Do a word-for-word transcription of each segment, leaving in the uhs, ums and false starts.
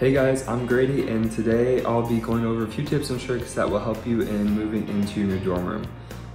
Hey guys, I'm Grady, and today I'll be going over a few tips and tricks that will help you in moving into your new dorm room.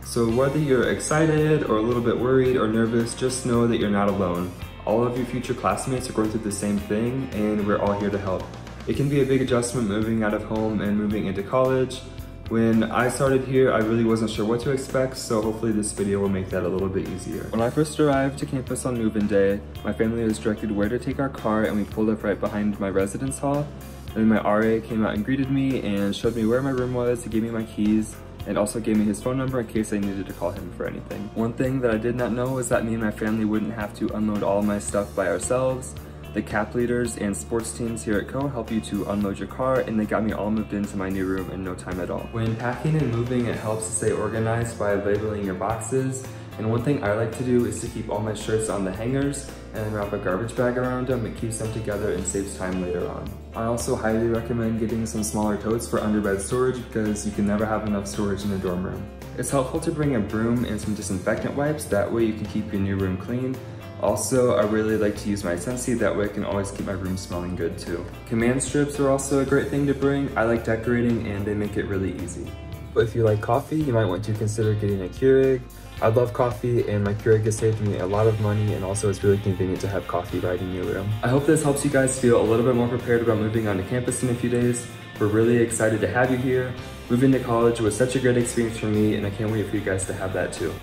So whether you're excited or a little bit worried or nervous, just know that you're not alone. All of your future classmates are going through the same thing, and we're all here to help. It can be a big adjustment moving out of home and moving into college. When I started here, I really wasn't sure what to expect, so hopefully this video will make that a little bit easier. When I first arrived to campus on move-in day, my family was directed where to take our car, and we pulled up right behind my residence hall. Then my R A came out and greeted me and showed me where my room was. He gave me my keys and also gave me his phone number in case I needed to call him for anything. One thing that I did not know was that me and my family wouldn't have to unload all my stuff by ourselves. The cap leaders and sports teams here at Coe help you to unload your car, and they got me all moved into my new room in no time at all. When packing and moving, it helps to stay organized by labeling your boxes, and one thing I like to do is to keep all my shirts on the hangers and then wrap a garbage bag around them. It keeps them together and saves time later on. I also highly recommend getting some smaller totes for underbed storage because you can never have enough storage in a dorm room. It's helpful to bring a broom and some disinfectant wipes, that way you can keep your new room clean. Also, I really like to use my Scentsy, that way I can always keep my room smelling good too. Command strips are also a great thing to bring. I like decorating and they make it really easy. But if you like coffee, you might want to consider getting a Keurig. I love coffee, and my Keurig has saved me a lot of money, and also it's really convenient to have coffee right in your room. I hope this helps you guys feel a little bit more prepared about moving onto campus in a few days. We're really excited to have you here. Moving to college was such a great experience for me, and I can't wait for you guys to have that too.